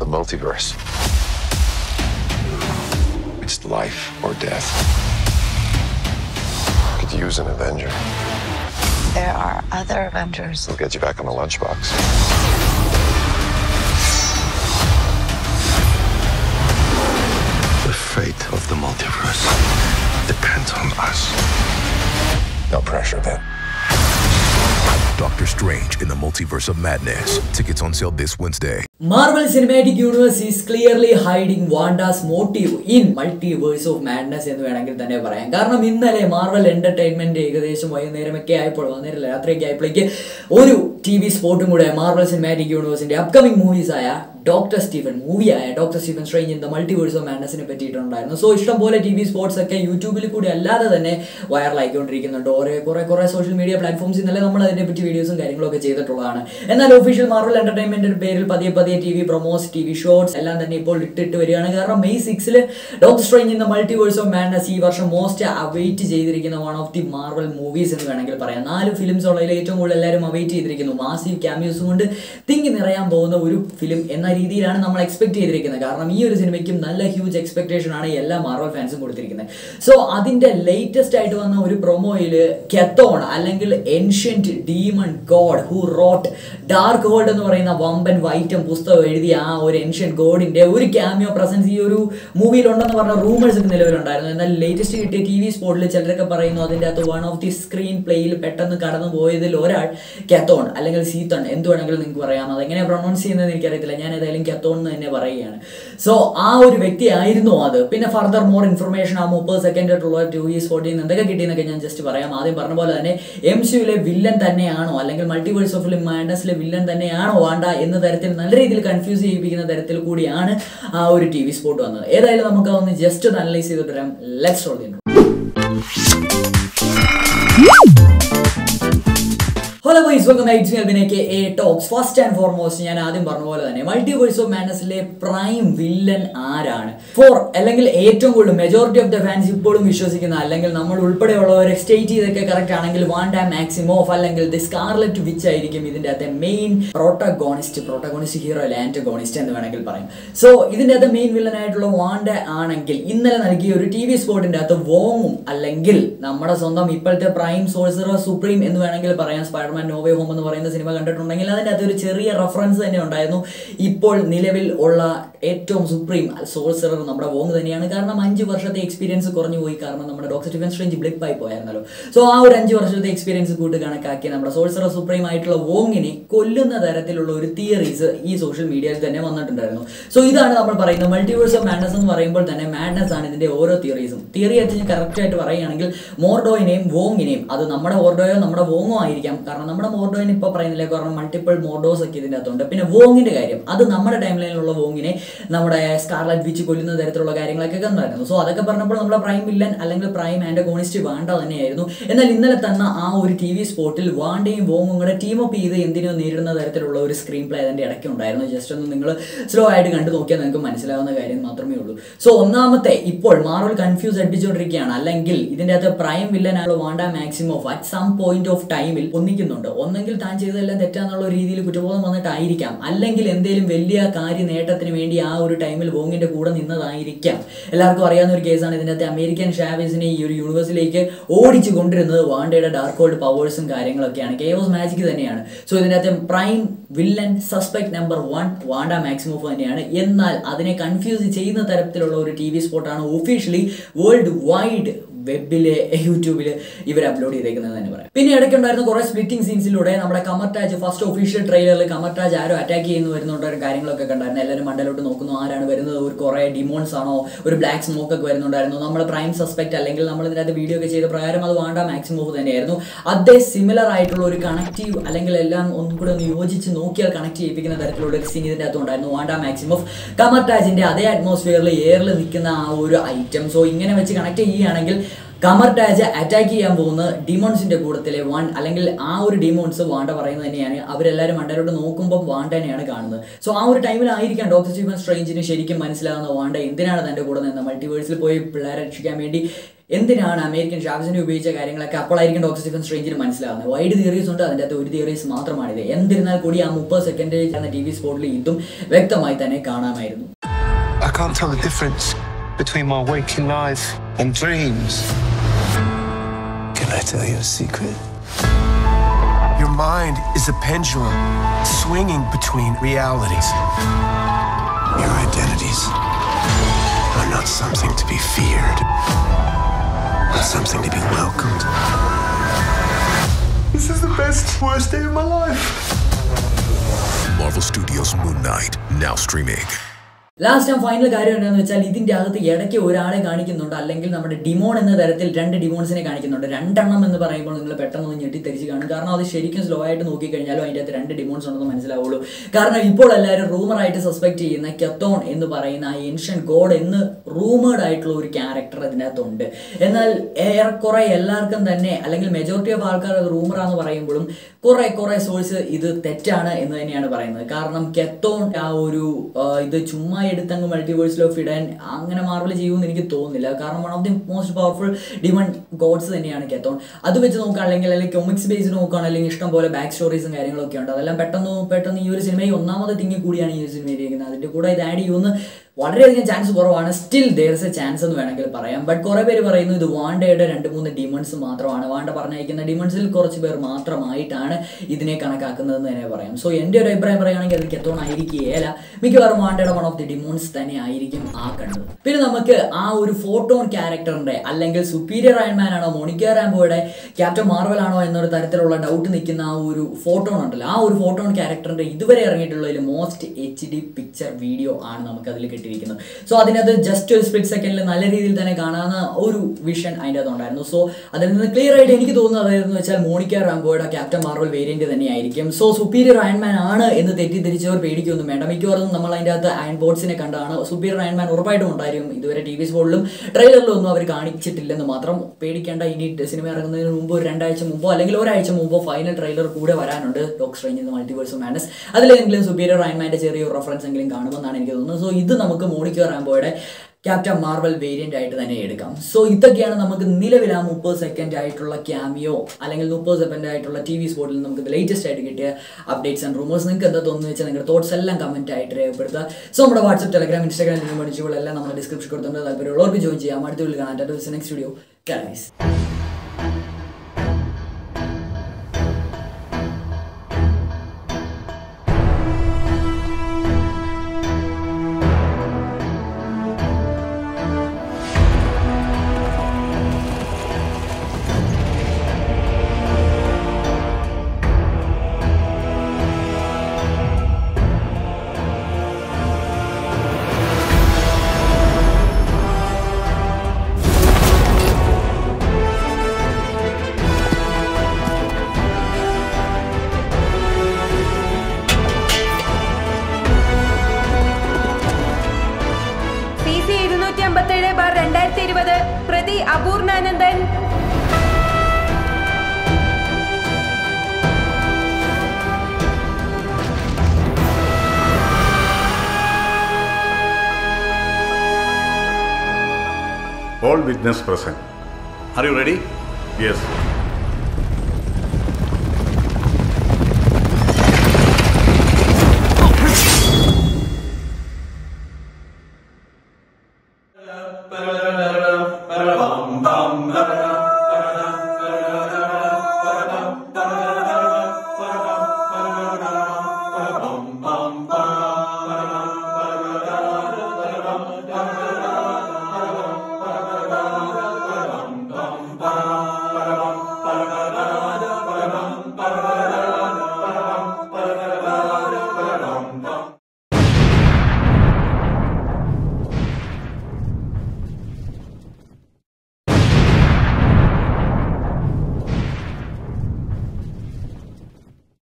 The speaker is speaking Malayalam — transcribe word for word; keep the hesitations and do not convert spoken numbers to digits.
The multiverse. It's life or death. We could use an Avenger. There are other Avengers. We'll get you back on the lunchbox. The fate of the multiverse depends on us. No pressure, then. Doctor Strange in the Multiverse of Madness. Tickets on sale this Wednesday. Marvel Cinematic Universe is clearly hiding Wanda's motive in Multiverse of Madness എന്ന് വേണമെങ്കിൽ തന്നെ പറയാം. കാരണം ഇന്നലെ മാർവൽ എന്റർടൈൻമെന്റ് ഏകദേശം വൈകുന്നേരമൊക്കെ ആയപ്പോൾ വന്നില്ല രാത്രിയൊക്കെ ആയപ്പോഴേക്ക് ഒരു ടി വി സ്പോട്ടും കൂടെ മാർവൽ സിനിമാറ്റിക് യൂണിവേഴ്സിന്റെ അപ്കമിങ് മൂവീസ് ആയ ഡോക്ടർ സ്റ്റീഫൻ മൂവിയായ doctor Stephen strange in the multiverse of മാഡ്നസിനെ പറ്റിയിട്ടുണ്ടായിരുന്നു. സോ ഇഷ്ടംപോലെ ടി വി സ്പോർട്സ് ഒക്കെ യൂട്യൂബിൽ കൂടി അല്ലാതെ തന്നെ വൈറലായിക്കൊണ്ടിരിക്കുന്നുണ്ട്. ഓരോ കുറേ കുറേ സോഷ്യൽ മീഡിയ പ്ലാറ്റ്ഫോംസിൽ നിന്നല്ലേ നമ്മൾ അതിനെപ്പറ്റി വീഡിയോസും കാര്യങ്ങളൊക്കെ ചെയ്തിട്ടുള്ളതാണ്. എന്നാൽ ഒഫീഷ്യൽ മാർവൽ എന്റർടൈൻമെന്റിന്റെ പേരിൽ പതിയെ പതിയെ TV promos TV shorts എല്ലാം തന്നെ ഇപ്പോൾ ഇട്ടിട്ട് വരികയാണ്. കാരണം മെയ് സിക്സിൽ doctor strange in the multiverse of madness ഈ വർഷം മോസ്റ്റ് അവൈറ്റ് ചെയ്തിരിക്കുന്ന one of the Marvel movies എന്ന് വേണമെങ്കിൽ പറയാം. നാല് ഫിലിംസ് ഉള്ളതിൽ ഏറ്റവും കൂടുതൽ എല്ലാവരും അവൈറ്റ് ചെയ്തിരിക്കുന്നു. മാസീവ് ക്യാമിയോസ് കൊണ്ട് തിങ്ങി നിറയാൻ പോകുന്ന ഒരു ഫിലിം എന്ന രീതിയിലാണ് നമ്മൾ എക്സ്പെക്ട് ചെയ്തിരിക്കുന്നത്. കാരണം ഈ ഒരു സിനിമയ്ക്കും നല്ല ഹ്യൂജ് എക്സ്പെക്ടേഷൻ ആണ് എല്ലാ മാർവൽ ഫാൻസും കൊടുത്തിരിക്കുന്നത്. സോ അതിൻ്റെ ലേറ്റസ്റ്റ് ആയിട്ട് വന്ന ഒരു പ്രൊമോയിൽ കെത്തോൺ അല്ലെങ്കിൽ ancient demon god who wrote dark hold എന്ന് പറയുന്ന വമ്പൻ വൈറ്റം പുസ്തകം എഴുതിയ ആ ഒരു ഏൻഷ്യന്റ് ഗോഡിൻ്റെ ഒരു ക്യാമിയോ പ്രസൻസ് ഈ ഒരു മൂവിയിലുണ്ടെന്ന് പറഞ്ഞ റൂമേഴ്സ് നിലവിലുണ്ടായിരുന്നു. എന്നാൽ ലേറ്റസ്റ്റ് കിട്ടിയ ടി വി സ്പോട്ടിൽ ചിലരൊക്കെ പറയുന്നു അതിൻ്റെ അകത്ത് വൺ ഓഫ് ദി സ്ക്രീൻ പ്ലേയിൽ പെട്ടെന്ന് കടന്നു പോയതിൽ ഒരാൾ കെത്തോൺ അല്ലെങ്കിൽ സീത്തൺ എന്ത് വേണമെങ്കിലും നിങ്ങൾക്ക് പറയാം. അതെങ്ങനെ പ്രൊണൗൺസ് ചെയ്യുന്നതെന്ന് എനിക്കറിയത്തില്ല. ഞാൻ ഏതായാലും കത്തോന്ന് തന്നെ പറയുകയാണ്. സോ ആ ഒരു വ്യക്തി ആയിരുന്നു അത്. പിന്നെ ഫർദർ മോർ ഇൻഫർമേഷൻ ആ മുപ്പത് സെക്കൻഡ് ആയിട്ടുള്ള ടു ഈസ് ഫോർട്ടീൻ എന്തൊക്കെ കിട്ടിയെന്നൊക്കെ ഞാൻ ജസ്റ്റ് പറയാം. ആദ്യം പറഞ്ഞ പോലെ തന്നെ എം സി യുലെ വില്ലൻ തന്നെയാണോ അല്ലെങ്കിൽ മൾട്ടിവേഴ്സ് ഓഫ് മാഡ്നസിലെ വില്ലൻ തന്നെയാണോ വാണ്ട എന്ന തരത്തിൽ നല്ല രീതിയിൽ കൺഫ്യൂസ് ചെയ്യിപ്പിക്കുന്ന തരത്തിൽ കൂടിയാണ് ആ ഒരു ടി വി സ്പോട്ട് വന്നത്. ഏതായാലും നമുക്ക് അതൊന്ന് ജസ്റ്റ് ഒന്ന് അനലൈസ് ചെയ്ത് തരാം. Let's roll the hello guys, welcome back to my KA talks. First and foremost ഞാൻ ആദ്യം പറഞ്ഞ പോലെ തന്നെ മൾട്ടിവേഴ്സ് ഓഫ് മാഡ്നസിലെ പ്രൈം വില്ലൻ ആരാണ് ഫോർ അല്ലെങ്കിൽ ഏറ്റവും കൂടുതൽ മെജോറിറ്റി ഓഫ് ദ ഫാൻസ് ഇപ്പോഴും വിശ്വസിക്കുന്ന അല്ലെങ്കിൽ നമ്മൾ ഉൾപ്പെടെയുള്ളവരെ സ്റ്റേറ്റ് ചെയ്തൊക്കെ കറക്റ്റ് ആണെങ്കിൽ വാണ്ട മാക്സിമോഫ് അല്ലെങ്കിൽ ദി സ്കാർലറ്റ് വിച്ച് ആയിരിക്കും ഇതിൻ്റെ അകത്തെ മെയിൻ പ്രോട്ടഗോണിസ്റ്റ് പ്രോട്ടഗോണിസ്റ്റ് ഹീറോ അല്ല ആന്റഗോണിസ്റ്റ് എന്ന് വേണമെങ്കിൽ പറയും. സോ ഇതിൻ്റെ അകത്ത് മെയിൻ വില്ലനായിട്ടുള്ള വാണ്ട ആണെങ്കിൽ ഇന്നലെ നൽകിയ ഒരു ടി വി സ്പോട്ടിൻ്റെ അകത്ത് വോങ്ങും അല്ലെങ്കിൽ നമ്മുടെ സ്വന്തം ഇപ്പോഴത്തെ പ്രൈം സോഴ്സറർ സുപ്രീം എന്ന് വേണമെങ്കിൽ പറയാം. സ്പൈഡർമാൻ നോ വേ ഹോം എന്ന് പറയുന്ന സിനിമ കണ്ടിട്ടുണ്ടെങ്കിൽ അതിൻ്റെ അതൊരു ചെറിയ റെഫറൻസ് തന്നെ ഉണ്ടായിരുന്നു. ഇപ്പോൾ നിലവിൽ ഉള്ള ഏറ്റവും സുപ്രീം സോഴ്സറർ നമ്മുടെ വോങ് തന്നെയാണ്. കാരണം അഞ്ച് വർഷത്തെ എക്സ്പീരിയൻസ് കുറഞ്ഞു പോയി. കാരണം നമ്മുടെ ഡോക്ടർ സ്റ്റീഫൻ സ്ട്രേഞ്ച് ബ്ലിപ്പ് ആയി പോയായിരുന്നല്ലോ. സോ ആ ഒരു അഞ്ച് വർഷത്തെ എക്സ്പീരിയൻസ് കൂട്ടി കണക്കാക്കി നമ്മുടെ സോഴ്സറർ സുപ്രീം ആയിട്ടുള്ള വോങ്ങിനെ കൊല്ലുന്ന തരത്തിലുള്ള ഒരു തിയറീസ് ഈ സോഷ്യൽ മീഡിയയിൽ തന്നെ വന്നിട്ടുണ്ടായിരുന്നു. സോ ഇതാണ് നമ്മൾ പറയുന്നത് മൾട്ടിവേഴ്സ് ഓഫ് മാഡ്നസ് എന്ന് പറയുമ്പോൾ തന്നെ മാഡ്നസ് ആണ് ഇതിൻ്റെ ഓരോ തിയറീസും. തിയറി അച്ഛൻ കറക്റ്റായിട്ട് പറയുകയാണെങ്കിൽ മോർഡോയിനെയും വോങ്ങിനെയും അത് നമ്മുടെ മോർഡോയോ നമ്മുടെ വോങ്ങോ ആയിരിക്കാം. കാരണം നമ്മുടെ മോർഡോയിന് ഇപ്പോൾ പറയുന്നില്ല. കാരണം മൾട്ടിപ്പിൾ മോർഡോസ് ഒക്കെ ഇതിൻ്റെ അകത്തുണ്ട്. പിന്നെ വോങ്ങിൻ്റെ കാര്യം അത് നമ്മുടെ ടൈം ലൈനിലുള്ള വോങ്ങിനെ നമ്മുടെ സ്കാർലറ്റ് വിച്ച് കൊല്ലുന്ന തരത്തിലുള്ള കാര്യങ്ങളൊക്കെ കണ്ടായിരുന്നു. സോ അതൊക്കെ പറഞ്ഞപ്പോൾ നമ്മുടെ പ്രൈം വില്ലൻ അല്ലെങ്കിൽ പ്രൈം ആന്റഗോണിസ്റ്റ് വാണ്ട തന്നെയായിരുന്നു. എന്നാൽ ഇന്നലെ തന്ന ആ ഒരു ടി വി സ്പോട്ടിൽ വാണ്ടയും വോങ്ങും കൂടെ ടീമപ്പ് ചെയ്ത് എന്തിനോ നേരിടുന്ന തരത്തിലുള്ള ഒരു സ്ക്രീൻ പ്ലേ അതിൻ്റെ ഇടയ്ക്ക് ഉണ്ടായിരുന്നു. ജസ്റ്റ് ഒന്ന് നിങ്ങൾ സ്ലോ ആയിട്ട് കണ്ടു നോക്കിയാൽ നിങ്ങൾക്ക് മനസ്സിലാവുന്ന കാര്യം മാത്രമേ ഉള്ളൂ. സോ ഒന്നാമത്തെ ഇപ്പോൾ മാർവൽ കൺഫ്യൂസ് അടിച്ചുകൊണ്ടിരിക്കുകയാണ്. അല്ലെങ്കിൽ ഇതിൻ്റെ അകത്ത് പ്രൈം വില്ലനായുള്ള Wanda Maximoff at some point of ടൈമിൽ ഒന്നിക്കുന്നു. ഒന്നെങ്കിൽ താൻ ചെയ്തതെല്ലാം തെറ്റാന്നുള്ള രീതിയിൽ കുറ്റബോധം വന്നിട്ടായിരിക്കാം, അല്ലെങ്കിൽ എന്തെങ്കിലും വലിയ കാര്യ നേട്ടത്തിന് വേണ്ടി ആ ഒരു ടൈമിൽ വോങ്ങിന്റെ കൂടെ നിന്നതായിരിക്കാം. എല്ലാവർക്കും അറിയാവുന്ന ഒരു കേസാണ് ഇതിനകത്ത് അമേരിക്കൻ ഷാവേസിനെ ഈ ഒരു യൂണിവേഴ്സിലേക്ക് ഓടിച്ചു കൊണ്ടിരുന്നത് വാണ്ടയുടെ ഡാർക്ക് ഹോൾഡ് പവേഴ്സും കാര്യങ്ങളൊക്കെയാണ്. കെയോസ് മാജിക് തന്നെയാണ്. സോ ഇതിനകത്ത് prime villain suspect number one Wanda Maximoff തന്നെയാണ്. എന്നാൽ അതിനെ കൺഫ്യൂസ് ചെയ്യുന്ന തരത്തിലുള്ള ഒരു ടി വി സ്പോട്ടാണ് ഒഫീഷ്യലി വേൾഡ് വൈഡ് വെബില് യൂട്യൂബിൽ ഇവർ അപ്ലോഡ് ചെയ്തേക്കുന്നത് തന്നെ പറയാം. പിന്നെ ഇടയ്ക്കുണ്ടായിരുന്ന കുറേ സ്പ്ലിറ്റിംഗ് സീൻസിലൂടെ നമ്മുടെ കമർടാജ് ഫസ്റ്റ് ഒഫീഷ്യൽ ട്രെയിലറിൽ കമർടാജ് ആരോ അറ്റാക്ക് ചെയ്യുന്നു വരുന്നുണ്ടായിരുന്ന കാര്യങ്ങളൊക്കെ കണ്ടായിരുന്നു. എല്ലാവരും മണ്ടലോട്ട് നോക്കുന്നു ആരാണ് വരുന്നത്, ഒരു കുറേ ഡിമോൺസ് ആണോ, ഒരു ബ്ലാക്ക് സ്മോക്ക് ഒക്കെ വരുന്നുണ്ടായിരുന്നു. നമ്മൾ പ്രൈം സസ്പെക്ട് അല്ലെങ്കിൽ നമ്മൾ ഇതിനകത്ത് വീഡിയോ ഒക്കെ ചെയ്ത പ്രകാരം അത് വാണ്ട മാക്സിമോഫ് തന്നെയായിരുന്നു. അതേ സിമിലർ ആയിട്ടുള്ള ഒരു കണക്റ്റീവ് അല്ലെങ്കിൽ എല്ലാം ഒന്നും കൂടെ ഒന്ന് യോജിച്ച് നോക്കിയാൽ കണക്ട് ചെയ്യിപ്പിക്കുന്ന തരത്തിലുള്ള ഒരു സീൻ ഇതിൻ്റെ അകത്ത് ഉണ്ടായിരുന്നു. വാണ്ട മാക്സിമോഫ് കമർടാജിൻ്റെ അതേ അറ്റ്മോസ്ഫിയറിൽ എയറിൽ നിൽക്കുന്ന ആ ഒരു ഐറ്റം. സോ ഇങ്ങനെ വെച്ച് കണക്ട് ചെയ്യുകയാണെങ്കിൽ കമർടാജ് അറ്റാക്ക് ചെയ്യാൻ പോകുന്ന ഡിമോൺസിൻ്റെ കൂട്ടത്തിലെ വാൺ അല്ലെങ്കിൽ ആ ഒരു ഡിമോൺസ് വാണ്ട പറയുന്നത് തന്നെയാണ്. അവരെല്ലാവരും വാണ്ടയിലോട്ട് നോക്കുമ്പോൾ വാണ്ടനെയാണ് കാണുന്നത്. സോ ആ ഒരു ടൈമിലായിരിക്കാം ഡോക്ടർ സ്റ്റീഫൻ സ്ട്രേഞ്ചിന് ശരിക്കും മനസ്സിലാകുന്ന വാണ്ട എന്തിനാണ് തൻ്റെ കൂടെ നിന്ന് മൾട്ടിവേഴ്സിൽ പോയി പിള്ളേരെ രക്ഷിക്കാൻ വേണ്ടി എന്തിനാണ് അമേരിക്കൻ ഷാഫ്സിനെ ഉപയോഗിച്ച കാര്യങ്ങളൊക്കെ അപ്പോഴായിരിക്കും ഡോക്ടർ സ്റ്റീഫൻ സ്ട്രേഞ്ചിന് മനസ്സിലാവുന്നത്. വൈഡ് തിയറീസ് ഉണ്ട്, അതിൻ്റെ അകത്ത് ഒരു തിയറീസ് മാത്രമാണിത്. എന്നിരുന്നാൽ കൂടി ആ മുപ്പത് സെക്കൻഡേജ് എന്ന ടി വി സ്പോട്ടിൽ ഇതും വ്യക്തമായി തന്നെ കാണാമായിരുന്നു. Your mind is a pendulum swinging between realities. Your identities are not something to be feared, but something to be welcomed. This is the best, worst day of my life. Marvel Studios' Moon Knight, now streaming. Last ഞാൻ ഫൈനൽ കാര്യം എന്താണെന്ന് വെച്ചാൽ ഇതിൻ്റെ അകത്ത് ഇടയ്ക്ക് ഒരാളെ കാണിക്കുന്നുണ്ട്, അല്ലെങ്കിൽ നമ്മുടെ ഡിമോൺ എന്ന തരത്തിൽ രണ്ട് ഡിമോൺസിനെ കാണിക്കുന്നുണ്ട്. രണ്ടെണ്ണം എന്ന് പറയുമ്പോൾ നിങ്ങൾ പെട്ടെന്ന് ഞെട്ടിത്തെരിച്ച് കാണും, കാരണം അത് ശരിക്കും സ്ലോ ആയിട്ട് നോക്കിക്കഴിഞ്ഞാലും അതിൻ്റെ അകത്ത് രണ്ട് ഡിമോൺസ് ഉണ്ടെന്ന് മനസ്സിലാവുള്ളൂ. കാരണം ഇപ്പോൾ എല്ലാവരും റൂമറായിട്ട് സസ്പെക്ട് ചെയ്യുന്ന കത്തോൺ എന്ന് പറയുന്ന ആ ഏൻഷ്യൻ്റ് ഗോഡ് എന്ന് റൂമേഡ് ആയിട്ടുള്ള ഒരു ക്യാരക്ടർ അതിനകത്തുണ്ട്. എന്നാൽ ഏറെക്കുറെ എല്ലാവർക്കും തന്നെ, അല്ലെങ്കിൽ മെജോറിറ്റി ഓഫ് ആൾക്കാർ അത് റൂമറാന്ന് പറയുമ്പോഴും കുറേ കുറേ സോഴ്സ് ഇത് തെറ്റാണ് എന്ന് തന്നെയാണ് പറയുന്നത്. കാരണം കത്തോൺ ആ ഒരു ഇത് ചുമ്മാ എടുത്തങ്ങ് മൾട്ടിവേഴ്സിൽ ഓഫ് ഇടാൻ അങ്ങനെ മാർവൽ ചെയ്യുമെന്ന് എനിക്ക് തോന്നുന്നില്ല. കാരണം one of the most powerful demon gods തന്നെയാണ് കത്തോൺ. അത് വെച്ച് നോക്കുകയാണെങ്കിൽ, അല്ലെങ്കിൽ കൊമിക്സ് ബേസ് നോക്കുകയാണെങ്കിൽ അല്ലെങ്കിൽ ഇഷ്ടം പോലെ ബാക്ക് സ്റ്റോറീസും കാര്യങ്ങളൊക്കെ ഉണ്ട്. അതെല്ലാം പെട്ടെന്ന് പെട്ടെന്ന് ഈ ഒരു സിനിമയിൽ ഒന്നാമത് തിങ്ങി കൂടിയാണ് ഈ ഒരു സിനിമയിലിരിക്കുന്നത്. അതിൻ്റെ കൂടെ ഇത് ആഡ് ചെയ്യുമെന്ന് വളരെയധികം ചാൻസ് കുറവാണ്. സ്റ്റിൽ ദേർസ് എ ചാൻസ് എന്ന് വേണമെങ്കിൽ പറയാം. ബട്ട് കുറേ പേര് പറയുന്നു ഇത് വാണ്ടയുടെ രണ്ട് മൂന്ന് ഡിമൺസ് മാത്രമാണ്, വാണ്ട പറഞ്ഞയക്കുന്ന ഡിമൺസിൽ കുറച്ച് പേർ മാത്രമായിട്ടാണ് ഇതിനെ കണക്കാക്കുന്നതെന്ന് തന്നെ പറയാം. സോ എൻ്റെ ഒരു അഭിപ്രായം പറയുകയാണെങ്കിൽ അത് കത്തോണായിരിക്കുകയല്ല, മിക്കവാറും വാണ്ടയുടെ വൺ ഓഫ് ദി ഡിമോൺസ് തന്നെ ആയിരിക്കും ആ കണ്ടത്. പിന്നെ നമുക്ക് ആ ഒരു ഫോട്ടോൺ ക്യാരക്ടറിൻ്റെ, അല്ലെങ്കിൽ സുപ്പീരിയർ അയൺമാൻ ആണോ മോണിക്ക റാംബോയുടെ ക്യാപ്റ്റൻ മാർവൽ ആണോ എന്നൊരു തരത്തിലുള്ള ഡൗട്ട് നിൽക്കുന്ന ആ ഒരു ഫോട്ടോൺ ഉണ്ടല്ലോ, ആ ഒരു ഫോട്ടോൺ ക്യാരക്ടറിൻ്റെ ഇതുവരെ ഇറങ്ങിയിട്ടുള്ളതിൽ most H D picture video ആണ് നമുക്കതിൽ കിട്ടിയത്. സോ അതിനകത്ത് ജസ്റ്റ് ഒരു സ്പ്ലിറ്റ് സെക്കൻഡിൽ നല്ല രീതിയിൽ തന്നെ കാണാവുന്ന ഒരു വിഷൻ അതിൻ്റെ അകത്തുണ്ടായിരുന്നു. സോ അതിൽ നിന്ന് ക്ലിയർ ആയിട്ട് എനിക്ക് തോന്നുന്നത് എന്ന് വെച്ചാൽ മോണിക്ക റാംബോയുടെ ക്യാപ്റ്റൻ മാർവൽ വേരിയന്റ് തന്നെയായിരിക്കും. സോ സുപ്പീരിയർ അയൺമാൻ ആണ് എന്ന് തെറ്റിദ്ധരിച്ചവർ പേടിക്കൊന്നും വേണ്ട. മിക്കവാറും നമ്മൾ അതിൻ്റെ അകത്ത് അയൺ ബോട്ട്സിനെ കണ്ടാണ്. സുപ്പീരിയർ അയൺമാൻ ഉറപ്പായിട്ടും ഉണ്ടായിരിക്കും. ഇതുവരെ ടി വി സ്പോളിലും ട്രെയിലറിലും ഒന്നും അവർ കാണിച്ചിട്ടില്ലെന്ന് മാത്രം. പേടിക്കേണ്ട, ഇനി സിനിമ ഇറങ്ങുന്നതിന് മുമ്പ് ഒരു രണ്ടാഴ്ച മുമ്പോ അല്ലെങ്കിൽ ഒരാഴ്ച മുമ്പോ ഫൈനൽ ട്രെയിലർ കൂടെ വരാനുണ്ട് doctor strange in multiverse of madness. അതിലെങ്കിലും സുപ്പീരിയർ അയൺമാൻ്റെ ചെറിയൊരു റെഫറൻസ് എങ്കിലും കാണുമെന്നാണ് എനിക്ക് തോന്നുന്നത്. സോ ഇത് നമുക്ക് മോണിക്ക റാംബോയുടെ ക്യാപ്റ്റൻ മാർവൽ വേരിയൻ്റ് ആയിട്ട് തന്നെ എടുക്കാം. സോ ഇതൊക്കെയാണ് നമുക്ക് നിലവിൽ ആ മുപ്പത് സെക്കൻഡ് ആയിട്ടുള്ള ക്യാമിയോ അല്ലെങ്കിൽ മുപ്പത് സെക്കൻഡ് ആയിട്ടുള്ള ടി വി സ്പോട്ടിൽ നമുക്ക് ലേറ്റസ്റ്റ് ആയിട്ട് കിട്ടിയ അപ്ഡേറ്റ്സ് ആൻഡ് റൂമേഴ്സ്. നിങ്ങൾക്ക് എന്താ തോന്നുന്നു വെച്ചാൽ നിങ്ങളുടെ തോട്ട്സ് എല്ലാം കമൻറ്റ് ആയിട്ട് രേഖപ്പെടുത്തുക. സോ നമ്മുടെ വാട്സ്ആപ്പ്, ടെലഗ്രാം, ഇൻസ്റ്റാഗ്രാം ലിങ്ക് പഠിച്ചുകളെല്ലാം നമ്മൾ ഡിസ്ക്രിപ്ഷൻ കൊടുത്തുകൊണ്ട് താല്പര്യമുള്ളവർക്ക് ജോയിൻ ചെയ്യാം. അടുത്ത വീട്ടിൽ കാണാൻ tata. Next video guys. All witness present. Are you ready? Yes.